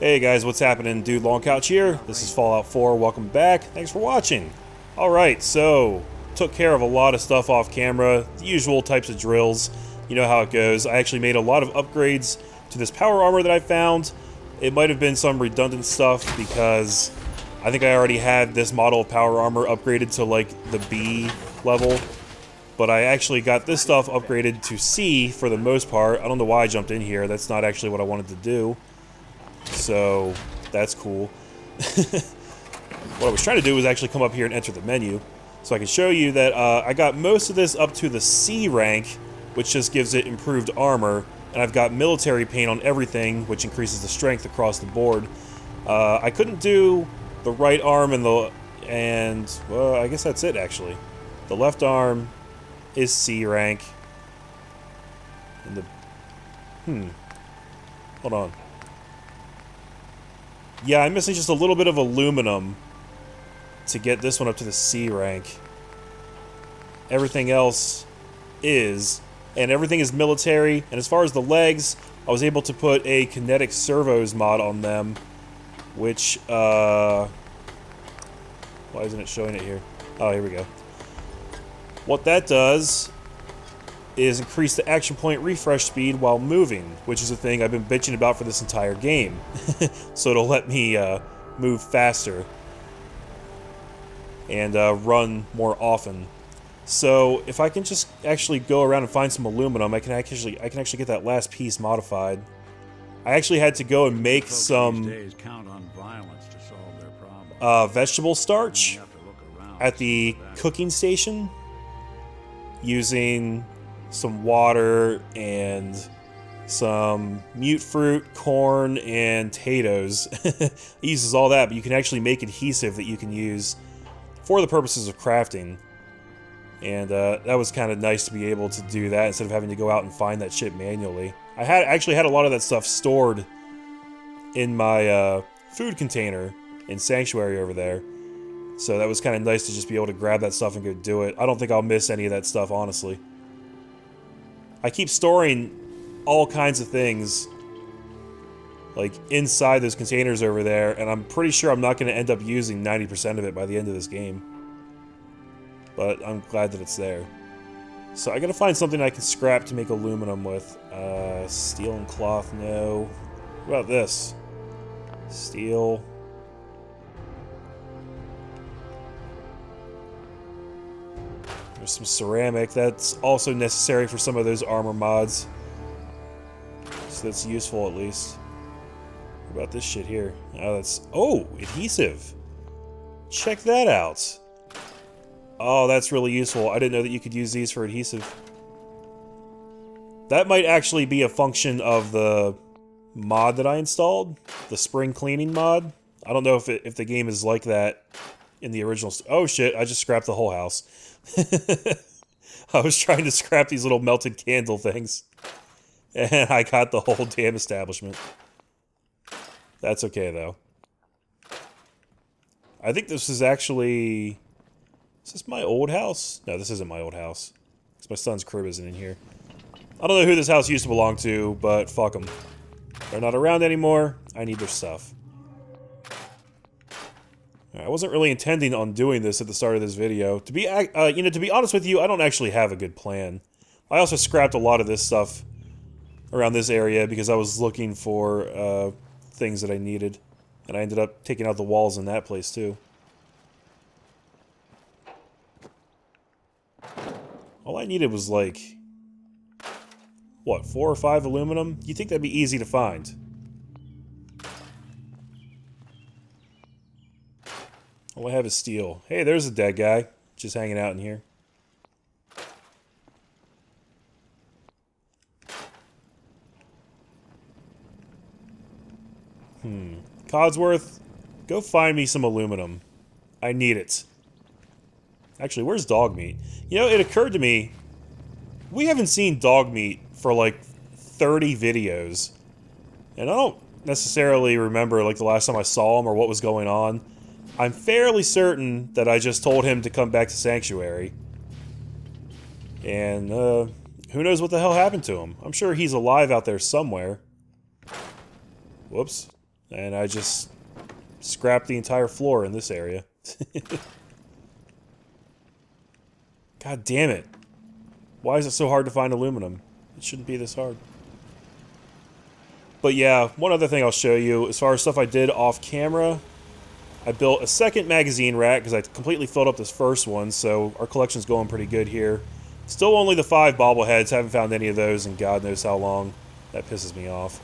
Hey guys, what's happening? Dude Longcouch here. This is Fallout 4. Welcome back. Thanks for watching. Alright, so took care of a lot of stuff off camera. The usual types of drills. You know how it goes. I actually made a lot of upgrades to this power armor that I found. It might have been some redundant stuff because I think I already had this model of power armor upgraded to like the B level. But I actually got this stuff upgraded to C for the most part. I don't know why I jumped in here. That's not actually what I wanted to do. So, that's cool. What I was trying to do was actually come up here and enter the menu. So I can show you that I got most of this up to the C rank, which just gives it improved armor. And I've got military paint on everything, which increases the strength across the board. I couldn't do the right arm and the... well, I guess that's it, actually. The left arm is C rank. And the... Hold on. Yeah, I'm missing just a little bit of aluminum to get this one up to the C rank. Everything else is, and everything is military. And as far as the legs, I was able to put a kinetic servos mod on them, which, why isn't it showing it here? Oh, here we go. What that does is increase the action point refresh speed while moving, which is a thing I've been bitching about for this entire game. So it'll let me move faster and run more often. So if I can just actually go around and find some aluminum, I can actually get that last piece modified. I actually had to go and make some vegetable starch at the cooking station using some water and some mute fruit, corn, and potatoes. It uses all that, but you can actually make adhesive that you can use for the purposes of crafting. And that was kind of nice to be able to do that instead of having to go out and find that shit manually. I had actually had a lot of that stuff stored in my food container in Sanctuary over there. So that was kind of nice to just be able to grab that stuff and go do it. I don't think I'll miss any of that stuff, honestly. I keep storing all kinds of things, like, inside those containers over there, and I'm pretty sure I'm not going to end up using 90% of it by the end of this game. But I'm glad that it's there. So I gotta find something I can scrap to make aluminum with. Steel and cloth, no. What about this? Steel... There's some ceramic that's also necessary for some of those armor mods. So that's useful at least. What about this shit here? Oh, that's... Oh! Adhesive! Check that out! Oh, that's really useful. I didn't know that you could use these for adhesive. That might actually be a function of the mod that I installed. The spring cleaning mod. I don't know if the game is like that in the original... Oh shit, I just scrapped the whole house. I was trying to scrap these little melted candle things, and I got the whole damn establishment. That's okay, though. I think this is actually... Is this my old house? No, this isn't my old house. It's my son's crib isn't in here. I don't know who this house used to belong to, but fuck them. They're not around anymore. I need their stuff. I wasn't really intending on doing this at the start of this video. To be, you know, to be honest with you, I don't actually have a good plan. I also scrapped a lot of this stuff around this area because I was looking for things that I needed, and I ended up taking out the walls in that place too. All I needed was like what, 4 or 5 aluminum? You'd think that'd be easy to find. All I have is steel. Hey, there's a dead guy. Just hanging out in here. Codsworth, go find me some aluminum. I need it. Actually, where's dog meat? You know, it occurred to me, we haven't seen dog meat for like 30 videos. And I don't necessarily remember like the last time I saw him or what was going on. I'm fairly certain that I just told him to come back to Sanctuary. And, who knows what the hell happened to him? I'm sure he's alive out there somewhere. Whoops. And I just scrapped the entire floor in this area. God damn it. Why is it so hard to find aluminum? It shouldn't be this hard. But yeah, one other thing I'll show you, as far as stuff I did off camera, I built a second magazine rack because I completely filled up this first one, so our collection's going pretty good here. Still only the 5 bobbleheads, haven't found any of those in God knows how long. That pisses me off.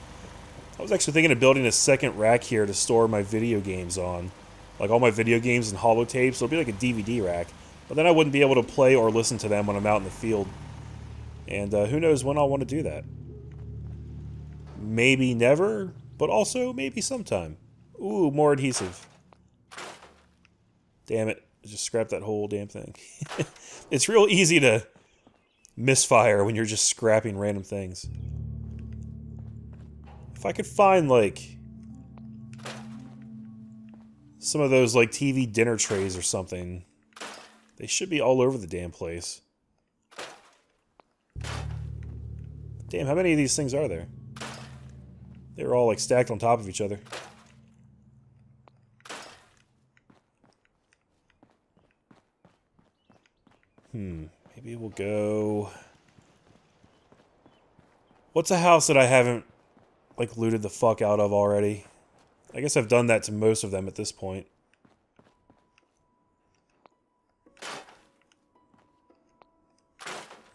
I was actually thinking of building a second rack here to store my video games on. Like all my video games and holotapes, it'll be like a DVD rack. But then I wouldn't be able to play or listen to them when I'm out in the field. And who knows when I'll want to do that. Maybe never, but also maybe sometime. Ooh, more adhesive. Damn it. Just scrap that whole damn thing. It's real easy to misfire when you're just scrapping random things. If I could find, like, some of those, like, TV dinner trays or something. They should be all over the damn place. Damn, how many of these things are there? They were all, like, stacked on top of each other. Maybe we'll go... What's a house that I haven't, like, looted the fuck out of already? I guess I've done that to most of them at this point.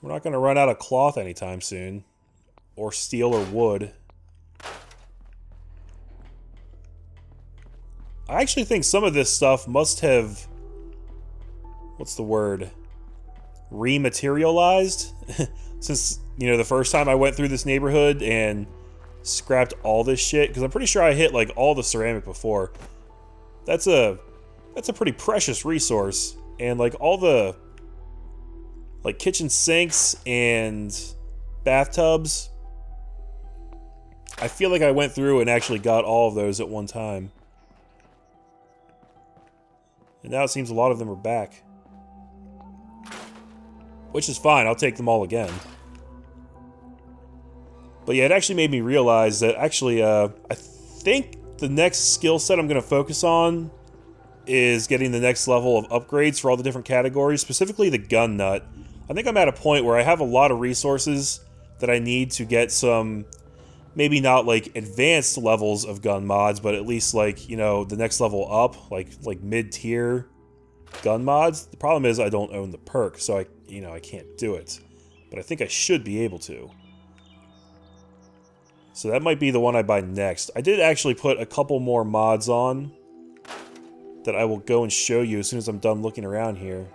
We're not going to run out of cloth anytime soon. Or steel or wood. I actually think some of this stuff must have... What's the word? Rematerialized? Since, you know, the first time I went through this neighborhood and scrapped all this shit. Because I'm pretty sure I hit, like, all the ceramic before. That's a pretty precious resource. And, like, all the... Like kitchen sinks and bathtubs. I feel like I went through and actually got all of those at one time. And now it seems a lot of them are back. Which is fine, I'll take them all again. But yeah, it actually made me realize that actually, I think the next skill set I'm going to focus on is getting the next level of upgrades for all the different categories, specifically the gun nut. I think I'm at a point where I have a lot of resources that I need to get some, maybe not like advanced levels of gun mods, but at least like, you know, the next level up, like mid-tier gun mods. The problem is I don't own the perk, so I, you know, I can't do it. But I think I should be able to. So that might be the one I buy next. I did actually put a couple more mods on that I will go and show you as soon as I'm done looking around here.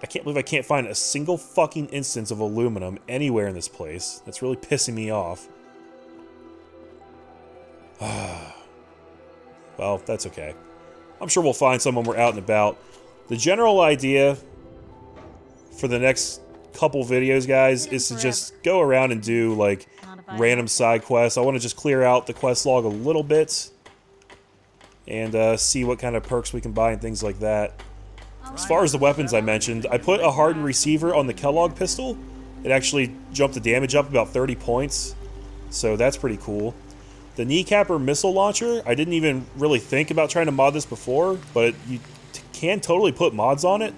I can't believe I can't find a single fucking instance of aluminum anywhere in this place. That's really pissing me off. Well, that's okay. I'm sure we'll find some when we're out and about. The general idea for the next couple videos, guys, is to just go around and do, like, random side quests. I want to just clear out the quest log a little bit and see what kind of perks we can buy and things like that. As far as the weapons I mentioned, I put a hardened receiver on the Kellogg pistol. It actually jumped the damage up about 30 points, so that's pretty cool. The kneecapper missile launcher, I didn't even really think about trying to mod this before, but you can totally put mods on it.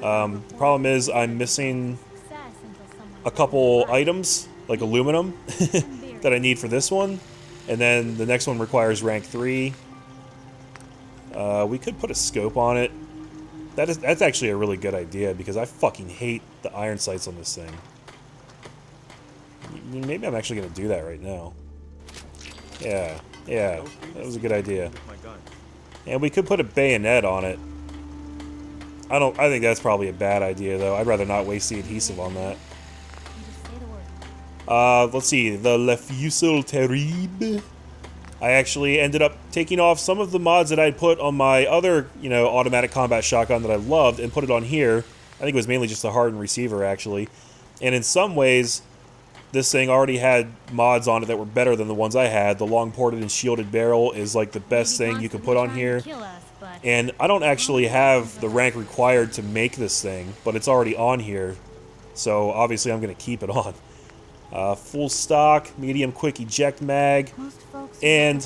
The problem is I'm missing a couple items, like aluminum, that I need for this one. And then the next one requires rank 3. We could put a scope on it. That's actually a really good idea, because I fucking hate the iron sights on this thing. Maybe I'm actually going to do that right now. Yeah, that was a good idea. And we could put a bayonet on it. I think that's probably a bad idea, though. I'd rather not waste the adhesive on that. Let's see, the Le Fusil Terrible. I actually ended up taking off some of the mods that I'd put on my other, you know, automatic combat shotgun that I loved and put it on here. I think it was mainly just the hardened receiver, actually. And in some ways, this thing already had mods on it that were better than the ones I had. The long ported and shielded barrel is like the best thing you can put on here. And I don't actually have the rank required to make this thing, but it's already on here. So obviously I'm going to keep it on. Full stock, medium quick eject mag, and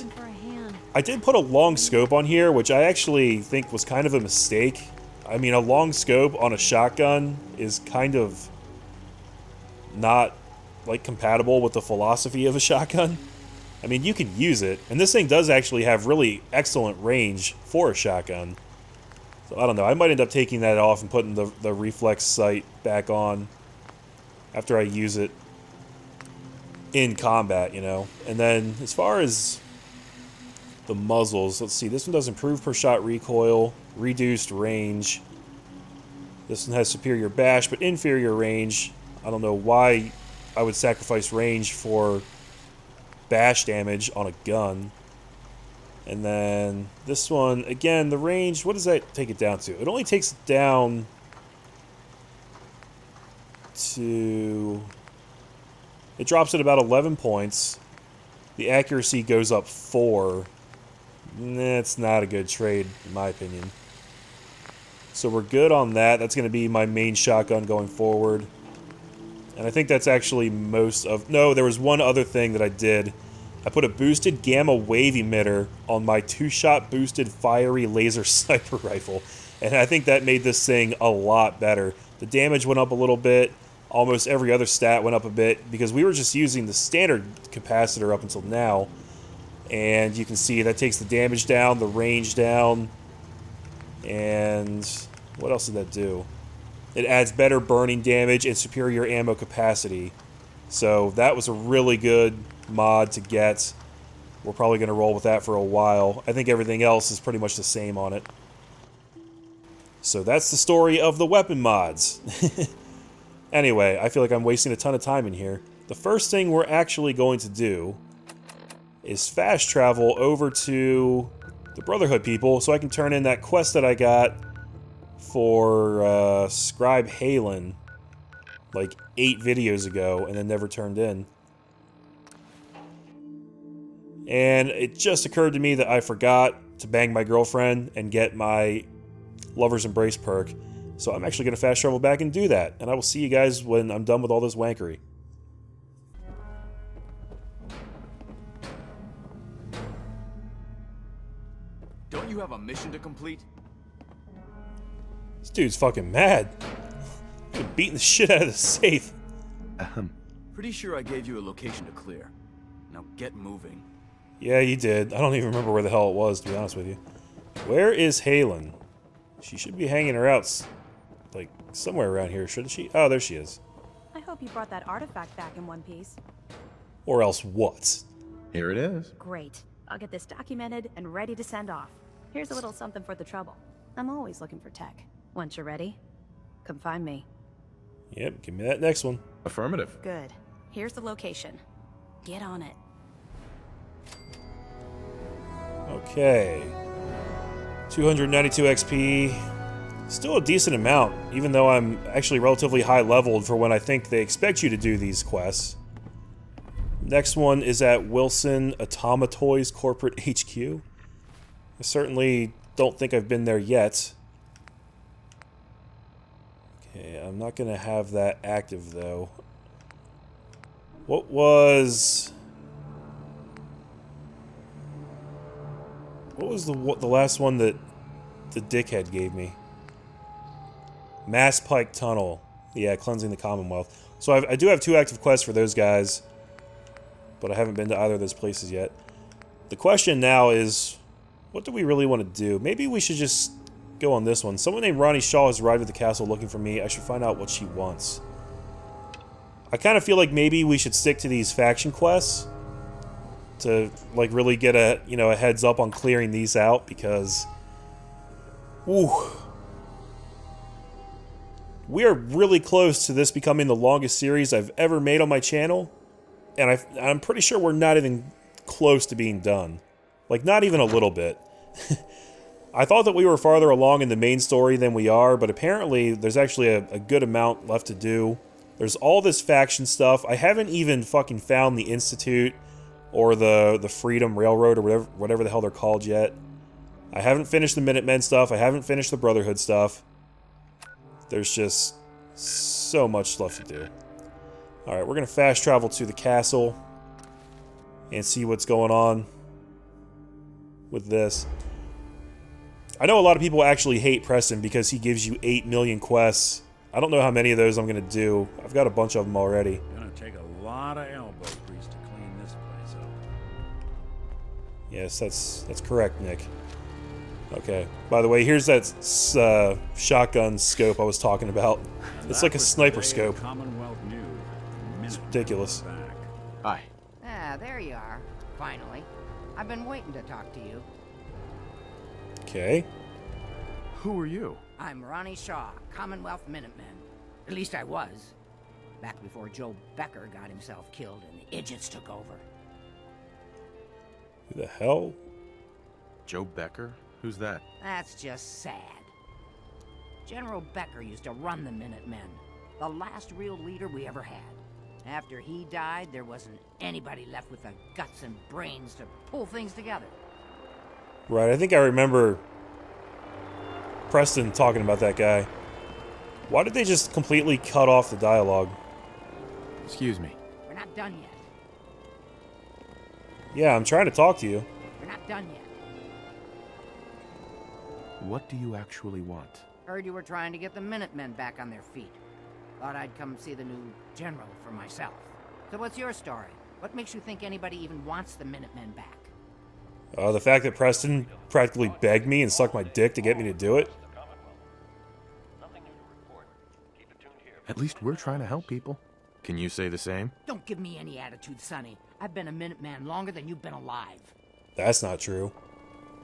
I did put a long scope on here, which I actually think was kind of a mistake. I mean, a long scope on a shotgun is kind of not, like, compatible with the philosophy of a shotgun. I mean, you can use it, and this thing does actually have really excellent range for a shotgun. So, I don't know, I might end up taking that off and putting the reflex sight back on after I use it in combat, you know. And then, as far as the muzzles, let's see, this one does improve per shot recoil, reduced range. This one has superior bash, but inferior range. I don't know why I would sacrifice range for bash damage on a gun. And then this one, again, the range, what does that take it down to? It only takes it down to... It drops at about 11 points. The accuracy goes up 4. That's not a good trade, in my opinion. So we're good on that. That's going to be my main shotgun going forward. And I think that's actually most of... No, there was one other thing that I did. I put a boosted gamma wave emitter on my 2-shot boosted fiery laser sniper rifle. And I think that made this thing a lot better. The damage went up a little bit. Almost every other stat went up a bit, because we were just using the standard capacitor up until now. And you can see that takes the damage down, the range down, and what else did that do? It adds better burning damage and superior ammo capacity. So that was a really good mod to get. We're probably going to roll with that for a while. I think everything else is pretty much the same on it. So that's the story of the weapon mods. Anyway, I feel like I'm wasting a ton of time in here. The first thing we're actually going to do is fast travel over to the Brotherhood people so I can turn in that quest that I got for Scribe Halen like 8 videos ago and then never turned in. And it just occurred to me that I forgot to bang my girlfriend and get my Lover's Embrace perk. So I'm actually going to fast travel back and do that. And I will see you guys when I'm done with all this wankery. Don't you have a mission to complete? This dude's fucking mad. He's beating the shit out of the safe. Pretty sure I gave you a location to clear. Now get moving. Yeah, you did. I don't even remember where the hell it was, to be honest with you. Where is Halen? She should be hanging her out... like, somewhere around here, shouldn't she? Oh, there she is. I hope you brought that artifact back in one piece. Or else what? Here it is. Great. I'll get this documented and ready to send off. Here's a little something for the trouble. I'm always looking for tech. Once you're ready, come find me. Yep, give me that next one. Affirmative. Good. Here's the location. Get on it. Okay. 292 XP. Still a decent amount, even though I'm actually relatively high leveled for when I think they expect you to do these quests. Next one is at Wilson Automatoys Corporate HQ. I certainly don't think I've been there yet. Okay, I'm not gonna have that active though. What was... what was the last one that the dickhead gave me? Mass Pike Tunnel. Yeah, Cleansing the Commonwealth. So I do have 2 active quests for those guys, but I haven't been to either of those places yet. The question now is, what do we really want to do? Maybe we should just go on this one. Someone named Ronnie Shaw has arrived at the castle looking for me. I should find out what she wants. I kind of feel like maybe we should stick to these faction quests to, like, really get a, you know, a heads up on clearing these out, because... ooh... we are really close to this becoming the longest series I've ever made on my channel, and I'm pretty sure we're not even close to being done. Like, not even a little bit. I thought that we were farther along in the main story than we are, but apparently there's actually a good amount left to do. There's all this faction stuff. I haven't even fucking found the Institute or the Freedom Railroad or whatever the hell they're called yet. I haven't finished the Minutemen stuff. I haven't finished the Brotherhood stuff. There's just so much stuff to do. Alright, we're going to fast travel to the castle and see what's going on. with this. I know a lot of people actually hate Preston because he gives you 8 million quests. I don't know how many of those I'm going to do. I've got a bunch of them already. Gonna take a lot of elbow grease to clean this place up. Yes, that's correct, Nick. Okay. By the way, here's that shotgun scope I was talking about. And it's like a sniper scope. It's ridiculous. Hi. Ah, there you are. Finally. I've been waiting to talk to you. Okay. Who are you? I'm Ronnie Shaw, Commonwealth Minutemen. At least I was. Back before Joe Becker got himself killed and the idiots took over. Who the hell? Joe Becker? Who's that? That's just sad. General Becker used to run the Minutemen. The last real leader we ever had. After he died, there wasn't anybody left with the guts and brains to pull things together. Right, I think I remember Preston talking about that guy. Why did they just completely cut off the dialogue? Excuse me. We're not done yet. Yeah, I'm trying to talk to you. We're not done yet. What do you actually want? Heard you were trying to get the Minutemen back on their feet. Thought I'd come see the new general for myself. So what's your story? What makes you think anybody even wants the Minutemen back? The fact that Preston practically begged me and sucked my dick to get me to do it. At least we're trying to help people. Can you say the same? Don't give me any attitude, Sonny. I've been a Minuteman longer than you've been alive. That's not true.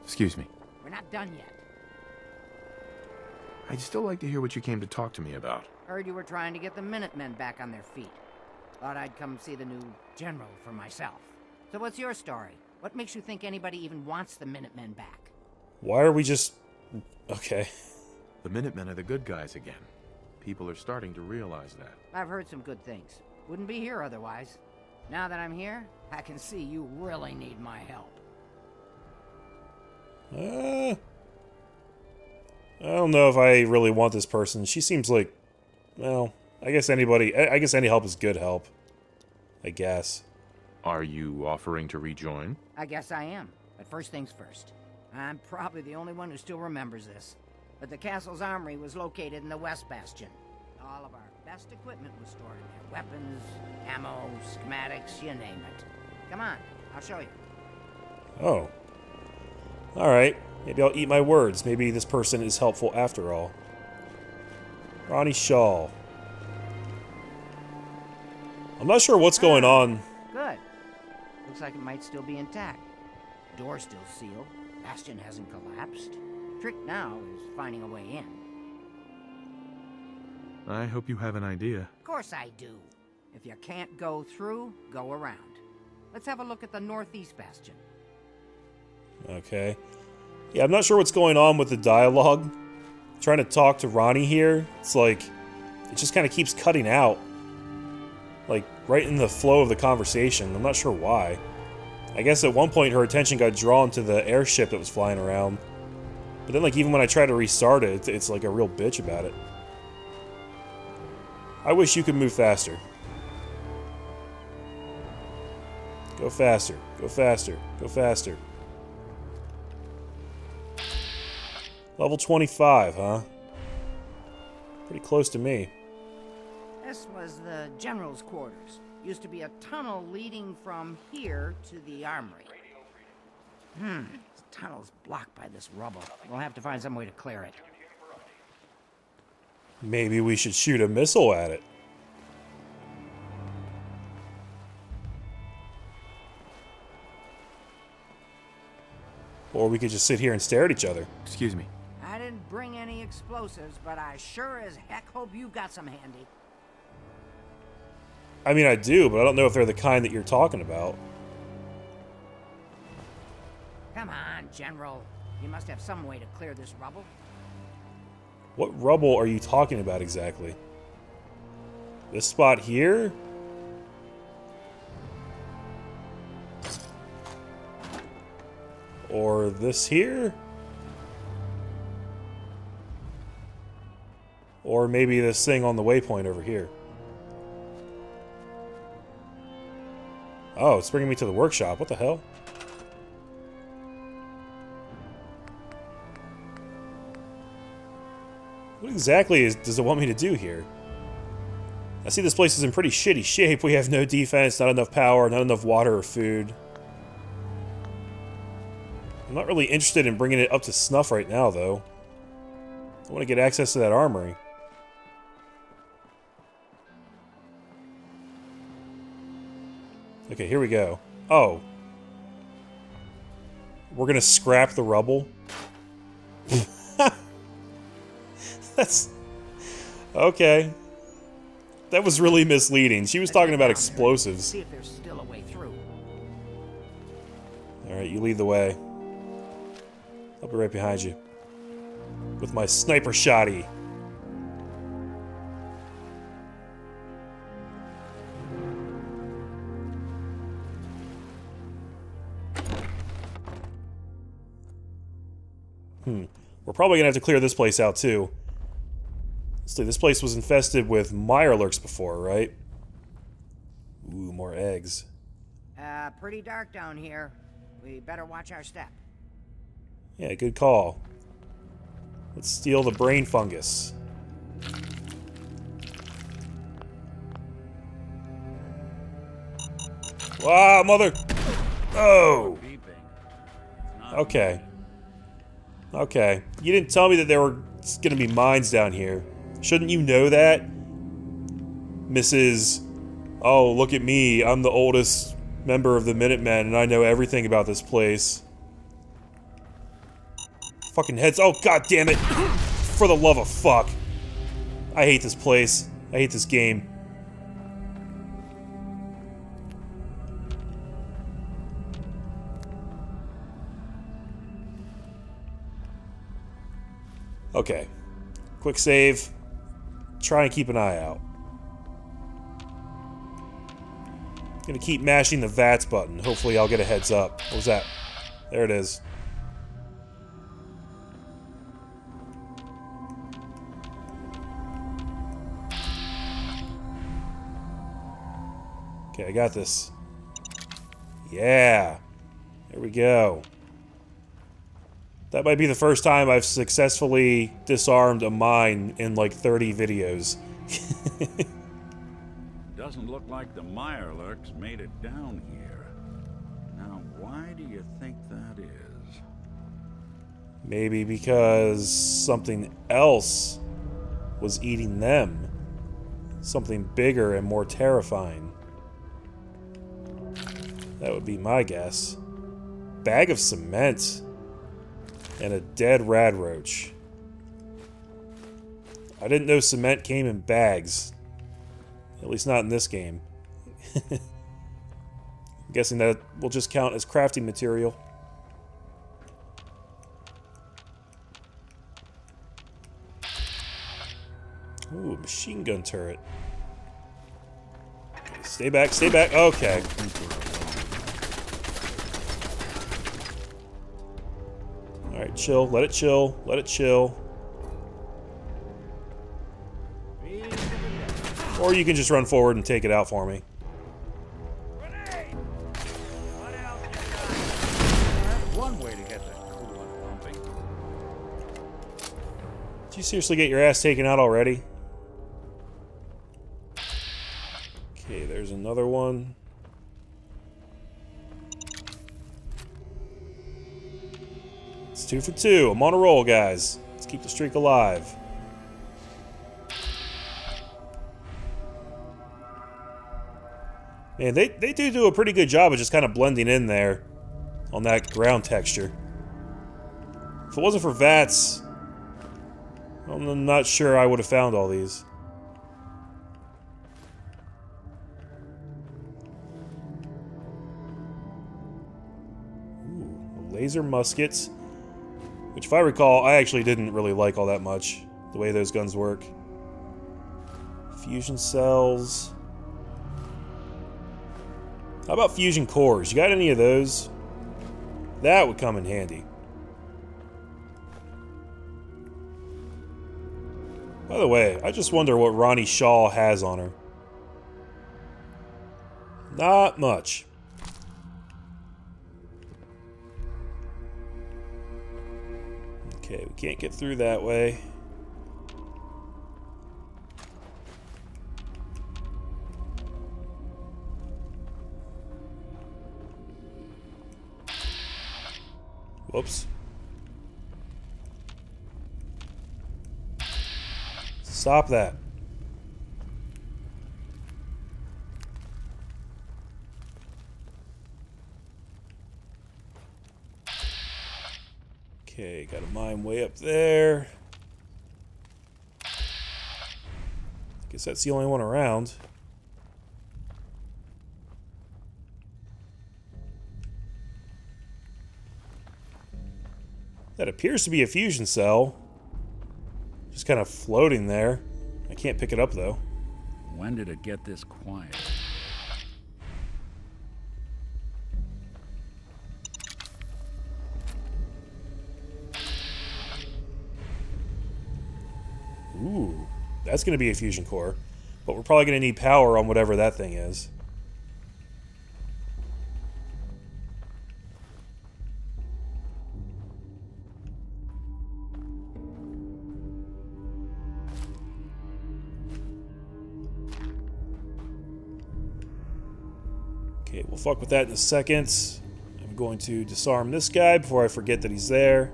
Excuse me. We're not done yet. I'd still like to hear what you came to talk to me about. Heard you were trying to get the Minutemen back on their feet. Thought I'd come see the new general for myself. So what's your story? What makes you think anybody even wants the Minutemen back? Why are we just... okay. The Minutemen are the good guys again. People are starting to realize that. I've heard some good things. Wouldn't be here otherwise. Now that I'm here, I can see you really need my help. I don't know if I really want this person. She seems like, well, I guess anybody, I guess any help is good help. I guess. Are you offering to rejoin? I guess I am, but first things first. I'm probably the only one who still remembers this, but the castle's armory was located in the West Bastion. All of our best equipment was stored in there. Weapons, ammo, schematics, you name it. Come on, I'll show you. Oh. All right. Maybe I'll eat my words. Maybe this person is helpful after all. Ronnie Shaw. I'm not sure what's going on. Good. Looks like it might still be intact. Door still sealed. Bastion hasn't collapsed. Trick now is finding a way in. I hope you have an idea. Of course I do. If you can't go through, go around. Let's have a look at the Northeast Bastion. Okay. Yeah, I'm not sure what's going on with the dialogue. I'm trying to talk to Ronnie here. It's like, it just kind of keeps cutting out. Like, right in the flow of the conversation. I'm not sure why. I guess at one point her attention got drawn to the airship that was flying around. But then, like, even when I try to restart it, it's like a real bitch about it. I wish you could move faster. Go faster. Go faster. Go faster. Level 25, huh? Pretty close to me. This was the general's quarters. Used to be a tunnel leading from here to the armory. This tunnel's blocked by this rubble. We'll have to find some way to clear it. Maybe we should shoot a missile at it. Or we could just sit here and stare at each other. Excuse me. I didn't bring any explosives, but I sure as heck hope you got some handy. I mean, I do, but I don't know if they're the kind that you're talking about. Come on, General. You must have some way to clear this rubble. What rubble are you talking about exactly? This spot here? Or this here? Or maybe this thing on the waypoint over here. Oh, it's bringing me to the workshop. What the hell? What exactly does it want me to do here? I see this place is in pretty shitty shape. We have no defense, not enough power, not enough water or food. I'm not really interested in bringing it up to snuff right now, though. I want to get access to that armory. Okay, here we go. Oh. We're gonna scrap the rubble? That's... okay. That was really misleading. She was talking about explosives. See if there's still a way through. Alright, you lead the way. I'll be right behind you. With my sniper shotty. We're probably gonna have to clear this place out too. Let's see, this place was infested with mirelurks before, right? Ooh, more eggs. Pretty dark down here. We better watch our step. Yeah, good call. Let's steal the brain fungus. Wow, mother! Oh! Okay. Okay. You didn't tell me that there were going to be mines down here. Shouldn't you know that? Mrs. Oh, look at me. I'm the oldest member of the Minutemen, and I know everything about this place. Fucking heads. Oh, god damn it. For the love of fuck. I hate this place. I hate this game. Okay. Quick save. Try and keep an eye out. Gonna keep mashing the VATS button. Hopefully I'll get a heads up. What was that? There it is. Okay, I got this. Yeah! There we go. That might be the first time I've successfully disarmed a mine in like 30 videos. Doesn't look like the mirelurks made it down here. Now, why do you think that is? Maybe because something else was eating them. Something bigger and more terrifying. That would be my guess. Bag of cement. And a dead rad roach. I didn't know cement came in bags. At least not in this game. I'm guessing that will just count as crafting material. Ooh, machine gun turret. Okay, stay back, stay back. Okay. Alright, chill. Let it chill. Let it chill. Or you can just run forward and take it out for me. Did you seriously get your ass taken out already? Okay, there's another one. It's 2 for 2. I'm on a roll, guys. Let's keep the streak alive. Man, they do a pretty good job of just kind of blending in there on that ground texture. If it wasn't for VATS, I'm not sure I would have found all these. Ooh, laser muskets. Which, if I recall, I actually didn't really like all that much, the way those guns work. Fusion cells. How about fusion cores? You got any of those? That would come in handy. By the way, I just wonder what Ronnie Shaw has on her. Not much. Okay, we can't get through that way. Whoops. Stop that. Okay, got a mine way up there. Guess that's the only one around. That appears to be a fusion cell. Just kind of floating there. I can't pick it up though. When did it get this quiet? Ooh, that's going to be a fusion core, but we're probably going to need power on whatever that thing is. Okay, we'll fuck with that in a second. I'm going to disarm this guy before I forget that he's there.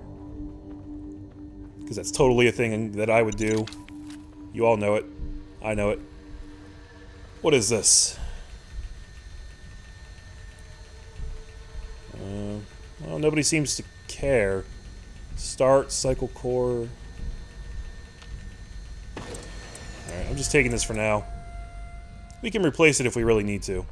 Because that's totally a thing that I would do. You all know it. I know it. What is this? Well, nobody seems to care. Start, cycle core. Alright, I'm just taking this for now. We can replace it if we really need to.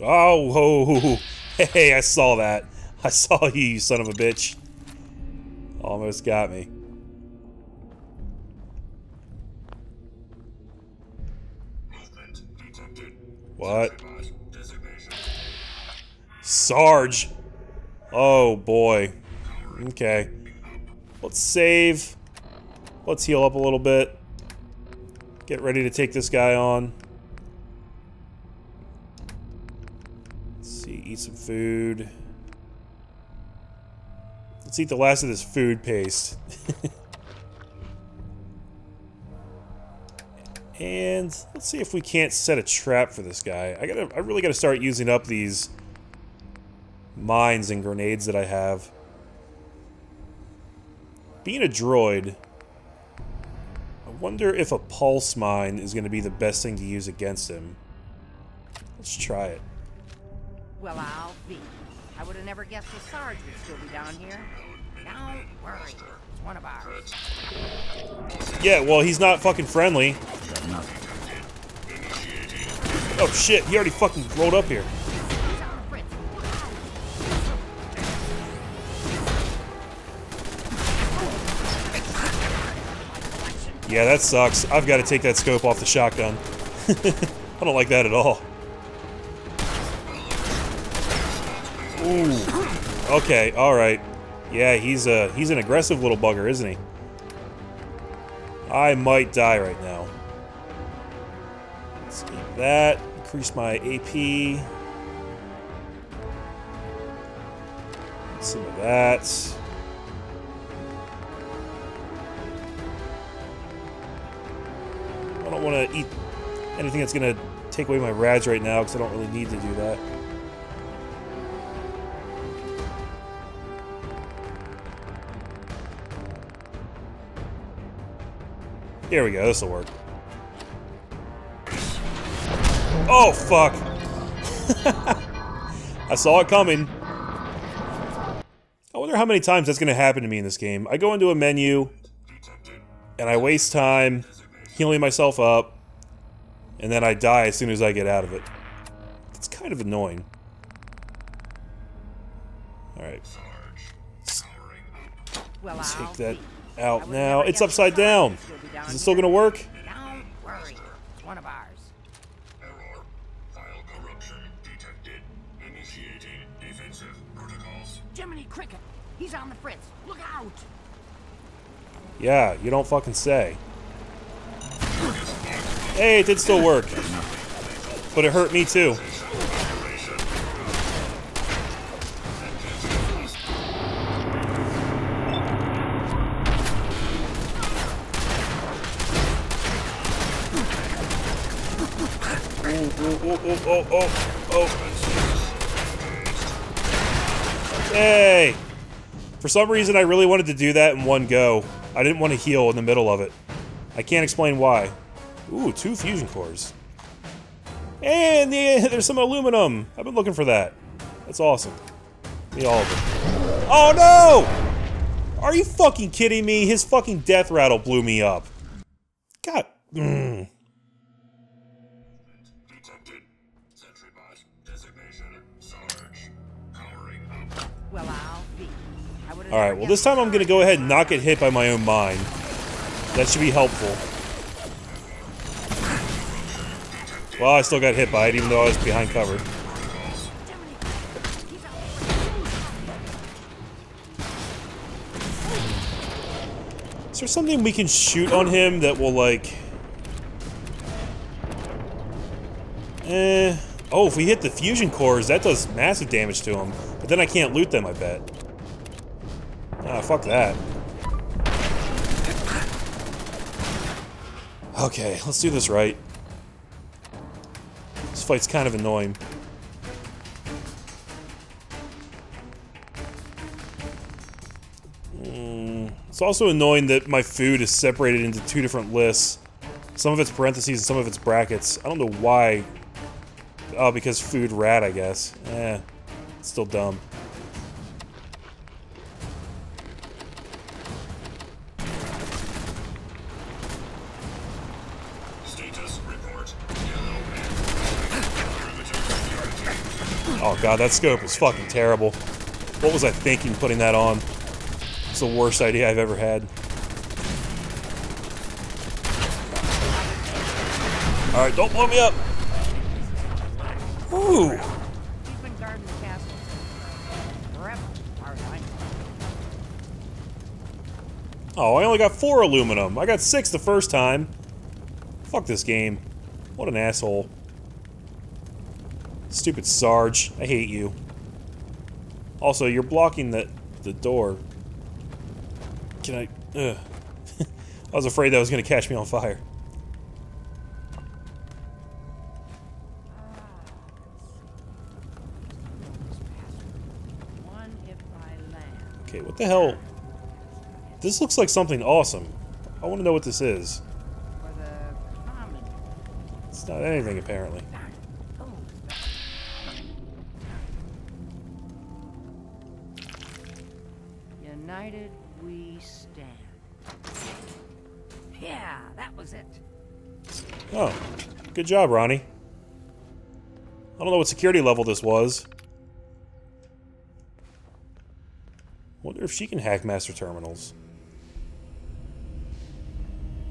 Oh, whoa. Hey, I saw that. I saw you, you son of a bitch. Almost got me. Movement detected. What? Sarge! Oh, boy. Okay. Let's save. Let's heal up a little bit. Get ready to take this guy on. Eat some food. Let's eat the last of this food paste. And let's see if we can't set a trap for this guy. I really gotta start using up these mines and grenades that I have. Being a droid, I wonder if a pulse mine is gonna be the best thing to use against him. Let's try it. Well, I'll be. I would have never guessed the Sarge would still be down here. Don't worry. It's one of ours. Yeah, well, he's not fucking friendly. Oh, shit. He already fucking rolled up here. Yeah, that sucks. I've got to take that scope off the shotgun. I don't like that at all. Ooh. Okay, alright. Yeah, he's an aggressive little bugger, isn't he? I might die right now. Let's keep that. Increase my AP. Some of that. I don't want to eat anything that's going to take away my rads right now, because I don't really need to do that. Here we go, this'll work. Oh, fuck! I saw it coming. I wonder how many times that's gonna happen to me in this game. I go into a menu, and I waste time healing myself up, and then I die as soon as I get out of it. It's kind of annoying. Alright. Let's take that out now. It's upside down! Is it still gonna work? Don't worry. It's one of ours. Error. File corruption detected. Initiating defensive protocols. Jiminy Cricket. He's on the fritz. Look out. Yeah, you don't fucking say. Hey, it did still work. But it hurt me too. Oh. Hey! For some reason, I really wanted to do that in one go. I didn't want to heal in the middle of it. I can't explain why. Ooh, 2 fusion cores. And there's some aluminum. I've been looking for that. That's awesome. Need all of it. Oh no! Are you fucking kidding me? His fucking death rattle blew me up. God. Mm. Detected. Sentry bot designation Sarge. Powering up. Well, I'll be. Alright, well this time I'm gonna go ahead and not get hit by my own mine. That should be helpful. Well, I still got hit by it, even though I was behind cover. Is there something we can shoot on him that will, like... Oh, if we hit the fusion cores, that does massive damage to him. But then I can't loot them, I bet. Ah, fuck that. Okay, let's do this right. This fight's kind of annoying. It's also annoying that my food is separated into 2 different lists. Some of it's parentheses and some of it's brackets. I don't know why. Oh, because food rat, I guess. Eh, it's still dumb. Oh god, that scope is fucking terrible. What was I thinking putting that on? It's the worst idea I've ever had. Alright, don't blow me up! Ooh! Oh, I only got 4 aluminum. I got 6 the first time. Fuck this game. What an asshole. Stupid Sarge. I hate you. Also, you're blocking the door. Can I... Ugh. I was afraid that was going to catch me on fire. Okay, what the hell? This looks like something awesome. I want to know what this is. It's not anything, apparently. United we stand. Yeah, that was it. Oh, good job, Ronnie. I don't know what security level this was. Wonder if she can hack master terminals.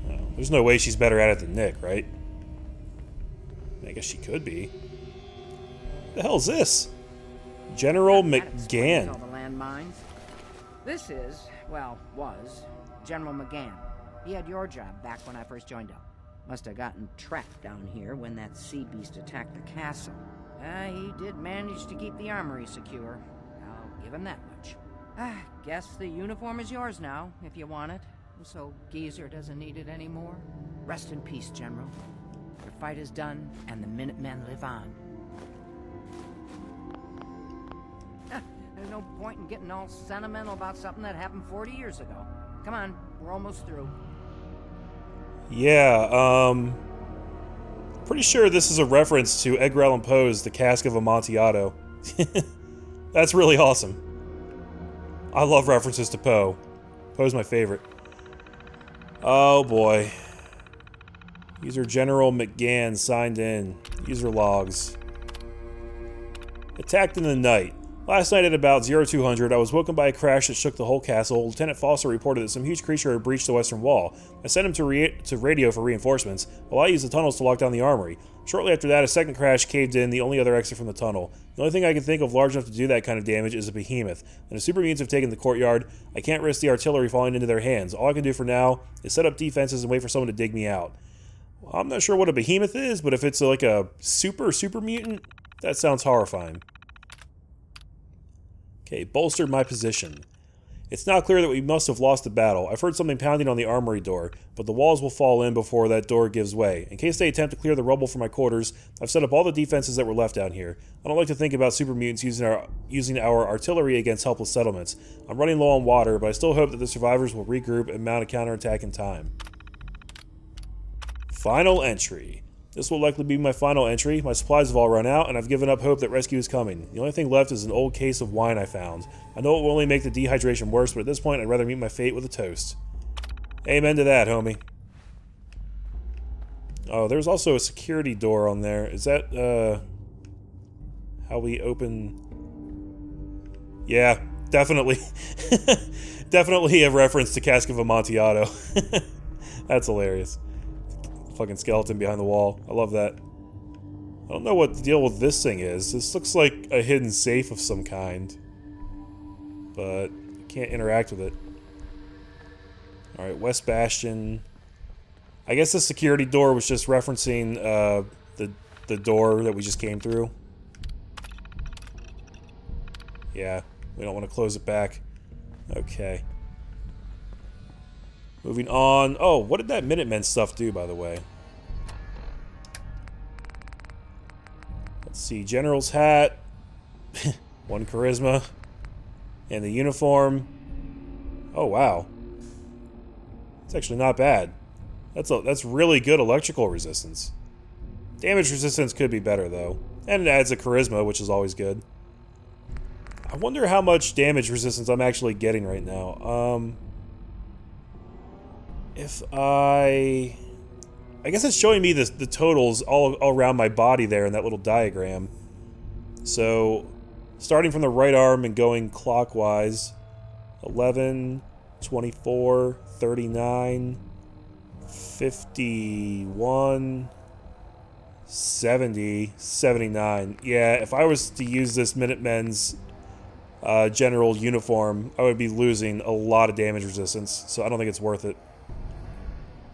Oh, there's no way she's better at it than Nick, right? I guess she could be. What the hell is this? General McGann. This is, well, was, General McGann. He had your job back when I first joined up. Must have gotten trapped down here when that sea beast attacked the castle. He did manage to keep the armory secure. I'll give him that much. Guess the uniform is yours now, if you want it. So Geezer doesn't need it anymore. Rest in peace, General. Your fight is done, and the Minutemen live on. There's no point in getting all sentimental about something that happened 40 years ago. Come on, we're almost through. Yeah, pretty sure this is a reference to Edgar Allan Poe's The Cask of Amontillado. That's really awesome. I love references to Poe. Poe's my favorite. Oh boy. User General McGann signed in. User logs. Attacked in the night. Last night at about 0200, I was woken by a crash that shook the whole castle. Lieutenant Foster reported that some huge creature had breached the western wall. I sent him to radio for reinforcements, while I used the tunnels to lock down the armory. Shortly after that, a second crash caved in, the only other exit from the tunnel. The only thing I can think of large enough to do that kind of damage is a behemoth. And the super mutants have taken the courtyard. I can't risk the artillery falling into their hands. All I can do for now is set up defenses and wait for someone to dig me out. Well, I'm not sure what a behemoth is, but if it's like a super mutant, that sounds horrifying. Okay, bolstered my position. It's now clear that we must have lost the battle. I've heard something pounding on the armory door, but the walls will fall in before that door gives way. In case they attempt to clear the rubble from my quarters, I've set up all the defenses that were left down here. I don't like to think about super mutants using our artillery against helpless settlements. I'm running low on water, but I still hope that the survivors will regroup and mount a counterattack in time. Final entry. This will likely be my final entry. My supplies have all run out, and I've given up hope that rescue is coming. The only thing left is an old case of wine I found. I know it will only make the dehydration worse, but at this point I'd rather meet my fate with a toast. Amen to that, homie. Oh, there's also a security door on there. Is that, how we open... Yeah, definitely. Definitely a reference to Cask of Amontillado. That's hilarious. Fucking skeleton behind the wall. I love that. I don't know what the deal with this thing is. This looks like a hidden safe of some kind. But I can't interact with it. Alright, West Bastion. I guess the security door was just referencing the door that we just came through. Yeah, we don't want to close it back. Okay. Moving on. Oh, what did that Minutemen stuff do, by the way? Let's see. General's hat. 1 charisma. And the uniform. Oh, wow. It's actually not bad. That's really good electrical resistance. Damage resistance could be better, though. And it adds a charisma, which is always good. I wonder how much damage resistance I'm actually getting right now. I guess it's showing me the totals all around my body there in that little diagram. So, starting from the right arm and going clockwise, 11, 24, 39, 51, 70, 79. Yeah, if I was to use this Minutemen's general uniform, I would be losing a lot of damage resistance, so I don't think it's worth it.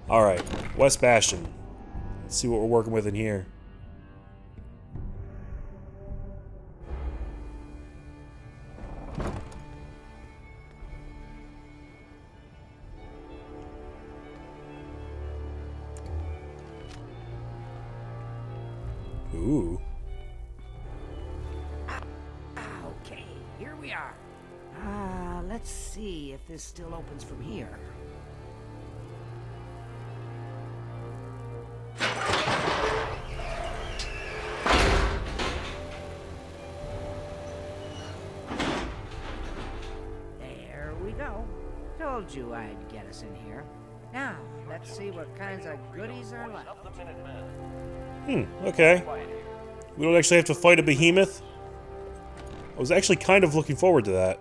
Alright, West Bastion. Let's see what we're working with in here. Ooh. Okay, here we are. Let's see if this still opens from here. You I'd get us in here. Now, let's see what kinds of goodies are left. Okay. We don't actually have to fight a behemoth? I was actually kind of looking forward to that.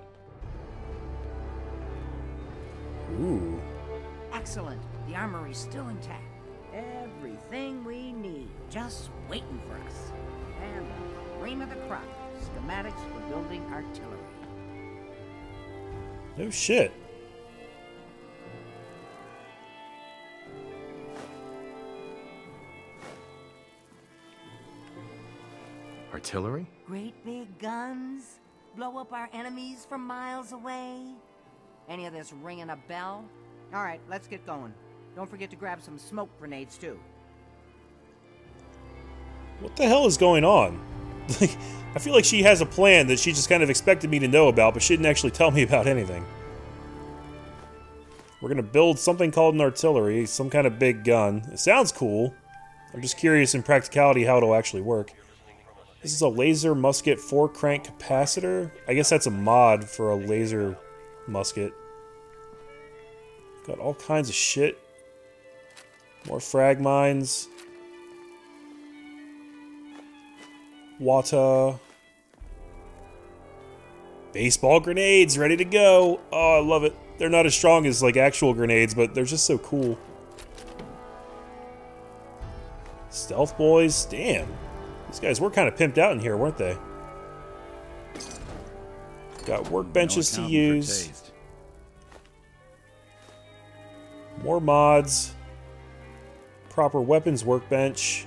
Ooh. Excellent. The armory's still intact. Everything we need, just waiting for us. And the cream of the crop. Schematics for building artillery. No shit. Artillery? Great big guns? Blow up our enemies from miles away? Any of this ringing a bell? Alright, let's get going. Don't forget to grab some smoke grenades, too. What the hell is going on? I feel like she has a plan that she just kind of expected me to know about, but she didn't actually tell me about anything. We're gonna build something called an artillery, some kind of big gun. It sounds cool. I'm just curious in practicality how it'll actually work. This is a laser musket 4-crank capacitor? I guess that's a mod for a laser musket. Got all kinds of shit. More frag mines. Wata. Baseball grenades, ready to go! Oh, I love it. They're not as strong as, like, actual grenades, but they're just so cool. Stealth boys? Damn. These guys were kind of pimped out in here, weren't they? Got workbenches to use. More mods. Proper weapons workbench.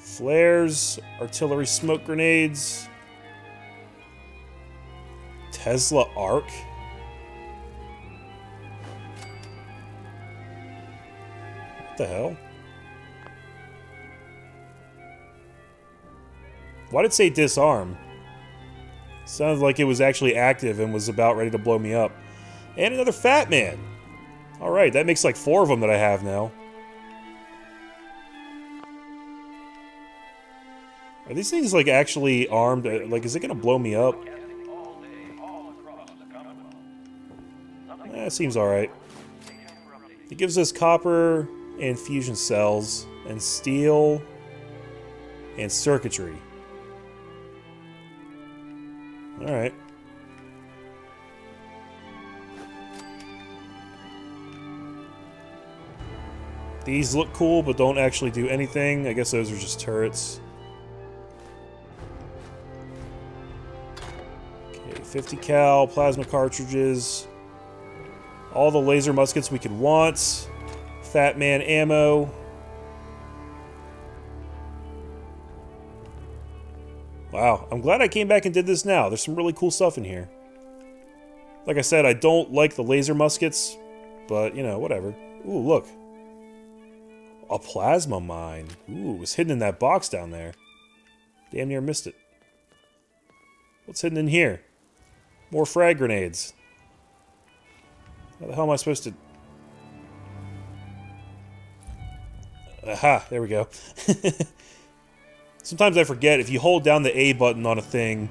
Flares. Artillery smoke grenades. Tesla Arc? What the hell? Why did it say disarm? Sounded like it was actually active and was about ready to blow me up. And another Fat Man! Alright, that makes like 4 of them that I have now. Are these things like actually armed? Like, is it gonna blow me up? That seems alright. It gives us copper and fusion cells and steel and circuitry. Alright. These look cool, but don't actually do anything. I guess those are just turrets. Okay, 50 cal, plasma cartridges. All the laser muskets we could want. Fat Man ammo. Wow, I'm glad I came back and did this now. There's some really cool stuff in here. Like I said, I don't like the laser muskets, but, you know, whatever. Ooh, look. A plasma mine. Ooh, it was hidden in that box down there. Damn near missed it. What's hidden in here? More frag grenades. How the hell am I supposed to... Aha, there we go. Sometimes I forget, if you hold down the A button on a thing,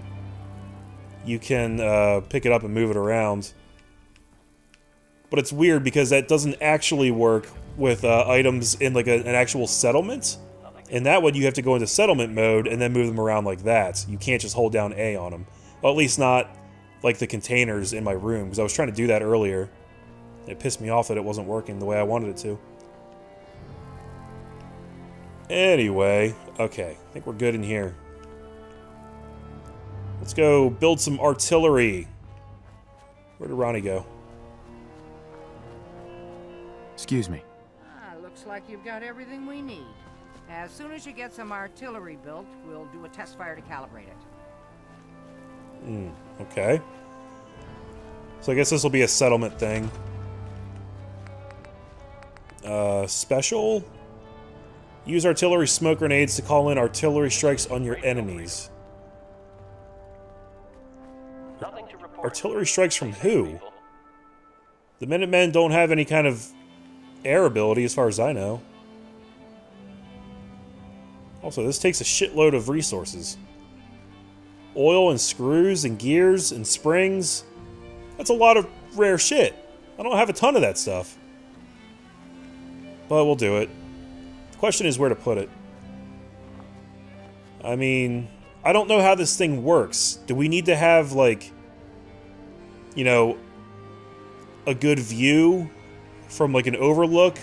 you can pick it up and move it around. But it's weird because that doesn't actually work with items in like an actual settlement. And that one you have to go into settlement mode and then move them around like that. You can't just hold down A on them. Well, at least not like the containers in my room, because I was trying to do that earlier. It pissed me off that it wasn't working the way I wanted it to. Anyway, okay, I think we're good in here. Let's go build some artillery. Where did Ronnie go? Excuse me. Looks like you've got everything we need. As soon as you get some artillery built, we'll do a test fire to calibrate it. Okay. So I guess this will be a settlement thing. Special? Use artillery smoke grenades to call in artillery strikes on your enemies. Artillery strikes from who? The Minutemen don't have any kind of air ability, as far as I know. Also, this takes a shitload of resources. Oil and screws and gears and springs. That's a lot of rare shit. I don't have a ton of that stuff. But we'll do it. The question is where to put it. I mean, I don't know how this thing works. Do we need to have, like, you know, a good view from like an overlook,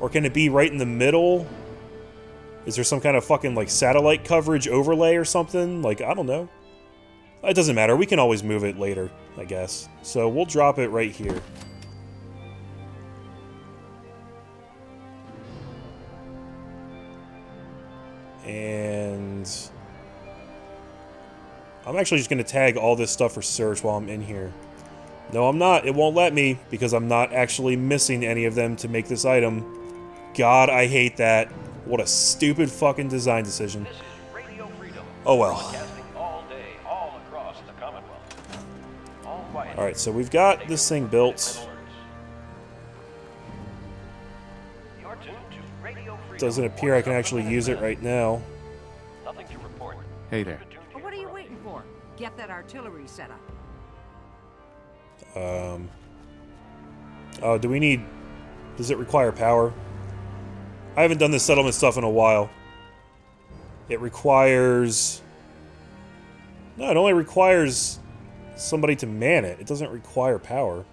or can it be right in the middle? Is there some kind of fucking like satellite coverage overlay or something? Like, I don't know. It doesn't matter, we can always move it later, I guess. So we'll drop it right here. And I'm actually just gonna tag all this stuff for search while I'm in here. No, I'm not. It won't let me, because I'm not actually missing any of them to make this item. God, I hate that. What a stupid fucking design decision. This is Radio Freedom. Oh well. All day, all across the Commonwealth. Alright, so we've got this thing built. Doesn't appear I can actually use it right now. Nothing to report. Hey there. Well, what are you waiting for? Get that artillery set up. Oh, do we need... Does it require power? I haven't done this settlement stuff in a while. It requires... No, it only requires somebody to man it. It doesn't require power.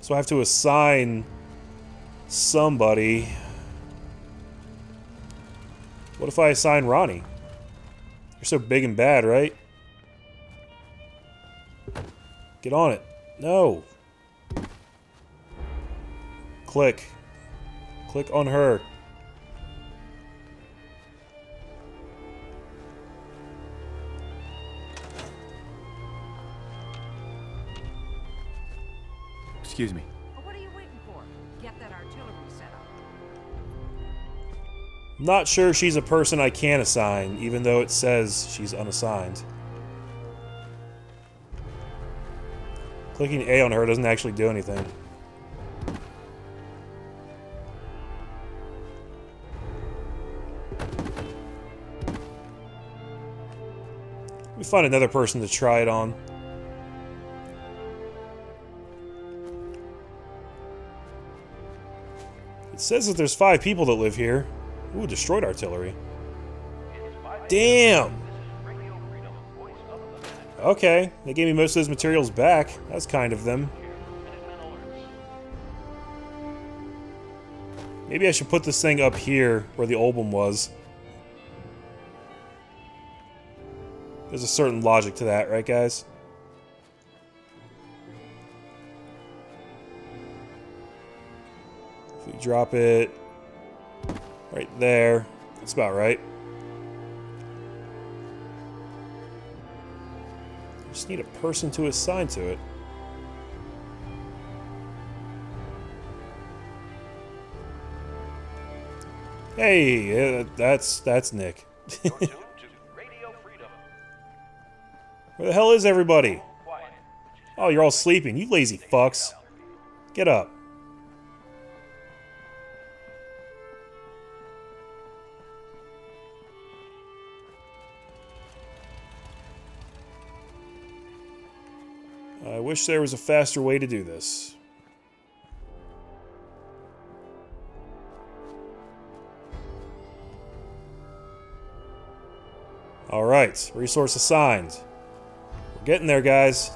So I have to assign somebody. What if I assign Ronnie? You're so big and bad, right? Get on it. No. Click. Click on her. Excuse me. What are you waiting for? Get that artillery set up. Not sure she's a person I can assign, even though it says she's unassigned. Clicking A on her doesn't actually do anything. Let me find another person to try it on. It says that there's 5 people that live here. Ooh, destroyed artillery. Damn! Okay, they gave me most of those materials back. That's kind of them. Maybe I should put this thing up here where the old one was. There's a certain logic to that, right, guys? If we drop it right there, that's about right. Just need a person to assign to it. Hey, that's Nick. Where the hell is everybody? Oh, you're all sleeping, you lazy fucks. Get up. I wish there was a faster way to do this. Alright, resource assigned. We're getting there, guys.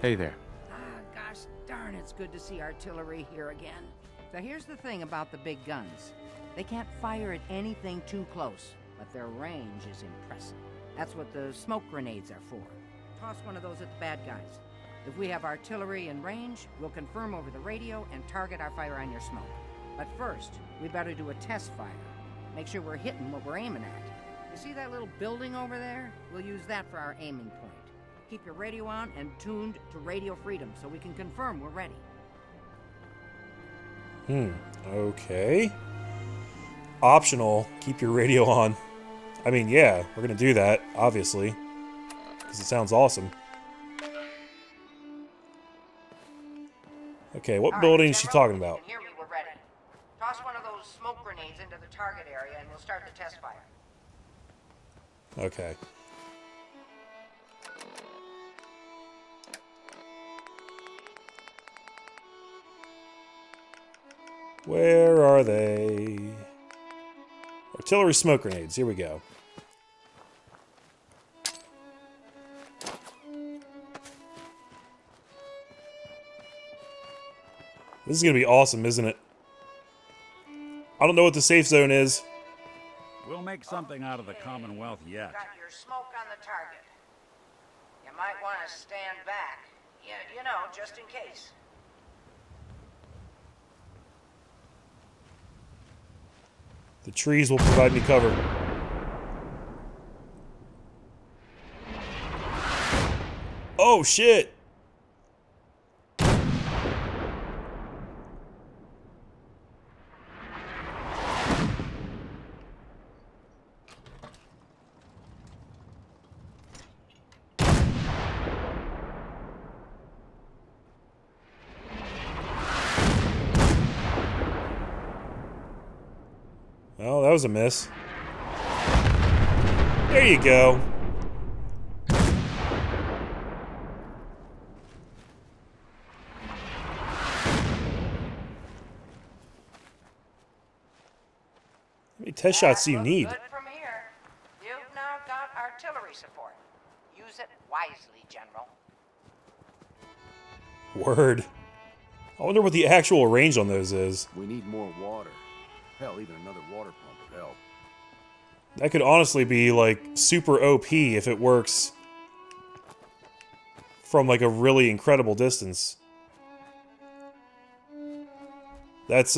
Hey there. Ah, gosh darn, it's good to see artillery here again. Now here's the thing about the big guns. They can't fire at anything too close, but their range is impressive. That's what the smoke grenades are for. Toss one of those at the bad guys. If we have artillery in range, we'll confirm over the radio and target our fire on your smoke. But first, we better do a test fire. Make sure we're hitting what we're aiming at. You see that little building over there? We'll use that for our aiming point. Keep your radio on and tuned to Radio Freedom so we can confirm we're ready. Okay. Optional, keep your radio on. I mean, yeah, we're gonna do that, obviously, because it sounds awesome. Okay, what building is she talking about? Here we were ready. Toss one of those smoke grenades into the target area and we'll start the test fire. Okay. Where are they? Artillery smoke grenades, here we go. This is gonna be awesome, isn't it? I don't know what the safe zone is. We'll make something out of the Commonwealth yet. Got your smoke on the target. You might want to stand back. Yeah, you know, just in case. The trees will provide me cover. Oh shit! That was a miss. There you go. How many test shots do you need? Good from here. You've now got artillery support. Use it wisely, General. Word. I wonder what the actual range on those is. We need more water. Hell, even another water pump. Help. That could honestly be like super OP if it works from like a really incredible distance. That's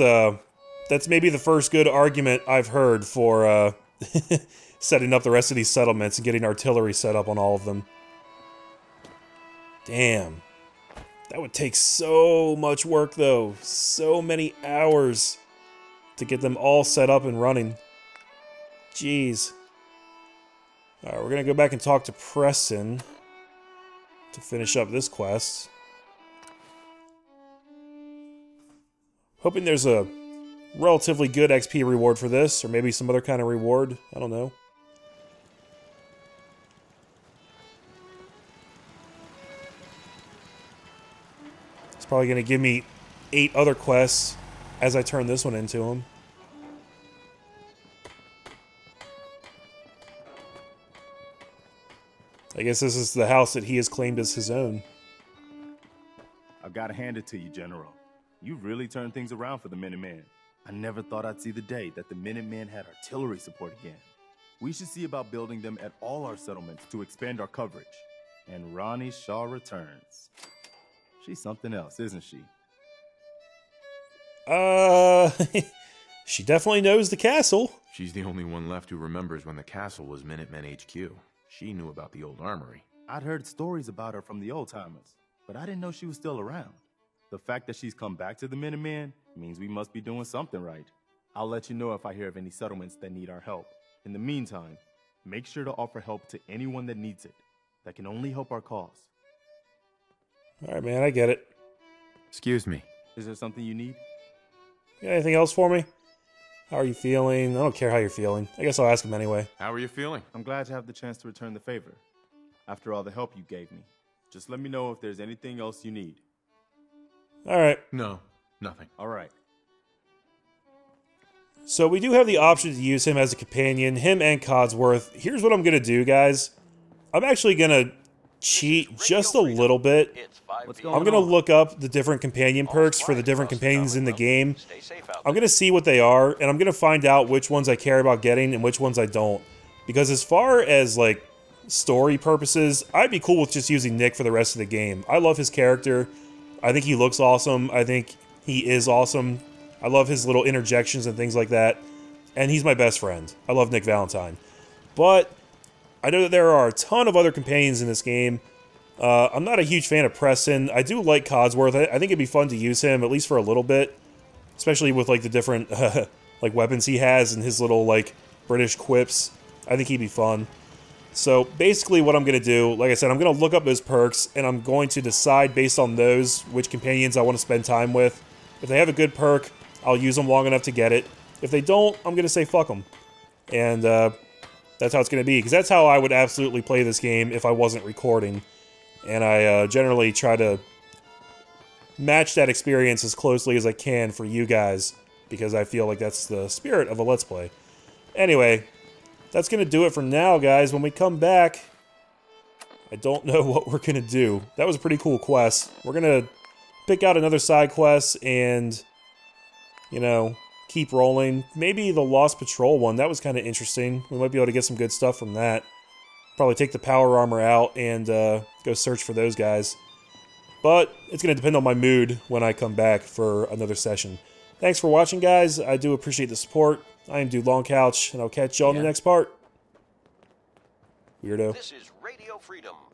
maybe the first good argument I've heard for setting up the rest of these settlements and getting artillery set up on all of them. Damn. That would take so much work, though. So many hours to get them all set up and running. Jeez. Alright, we're going to go back and talk to Preston to finish up this quest. Hoping there's a relatively good XP reward for this, or maybe some other kind of reward. I don't know. It's probably going to give me 8 other quests as I turn this one into them. I guess this is the house that he has claimed as his own. I've got to hand it to you, General. You've really turned things around for the Minutemen. I never thought I'd see the day that the Minutemen had artillery support again. We should see about building them at all our settlements to expand our coverage. And Ronnie Shaw returns. She's something else, isn't she? She definitely knows the castle. She's the only one left who remembers when the castle was Minutemen HQ. She knew about the old armory. I'd heard stories about her from the old-timers, but I didn't know she was still around. The fact that she's come back to the Minutemen means we must be doing something right. I'll let you know if I hear of any settlements that need our help. In the meantime, make sure to offer help to anyone that needs it. That can only help our cause. All right, man, I get it. Excuse me. Is there something you need? You got anything else for me? How are you feeling? I don't care how you're feeling. I guess I'll ask him anyway. How are you feeling? I'm glad to have the chance to return the favor. After all the help you gave me. Just let me know if there's anything else you need. All right. No, nothing. All right. So we do have the option to use him as a companion, him and Codsworth. Here's what I'm going to do, guys. I'm actually going to cheat just a little bit. I'm going to look up the different companion perks for the different companions in the game. I'm going to see what they are, and I'm going to find out which ones I care about getting and which ones I don't. Because as far as, like, story purposes, I'd be cool with just using Nick for the rest of the game. I love his character. I think he looks awesome. I think he is awesome. I love his little interjections and things like that. And he's my best friend. I love Nick Valentine. But I know that there are a ton of other companions in this game. I'm not a huge fan of Preston. I do like Codsworth. I think it'd be fun to use him, at least for a little bit. Especially with, like, the different, like, weapons he has and his little, like, British quips. I think he'd be fun. So, basically what I'm going to do, like I said, I'm going to look up those perks, and I'm going to decide based on those which companions I want to spend time with. If they have a good perk, I'll use them long enough to get it. If they don't, I'm going to say fuck them. And, that's how it's going to be, because that's how I would absolutely play this game if I wasn't recording. And I generally try to match that experience as closely as I can for you guys, because I feel like that's the spirit of a Let's Play. Anyway, that's going to do it for now, guys. When we come back, I don't know what we're going to do. That was a pretty cool quest. We're going to pick out another side quest and, you know, keep rolling. Maybe the Lost Patrol one. That was kind of interesting. We might be able to get some good stuff from that. Probably take the power armor out and go search for those guys. But it's going to depend on my mood when I come back for another session. Thanks for watching, guys. I do appreciate the support. I am Dude Longcouch, and I'll catch y'all in the next part. Weirdo. This is Radio Freedom.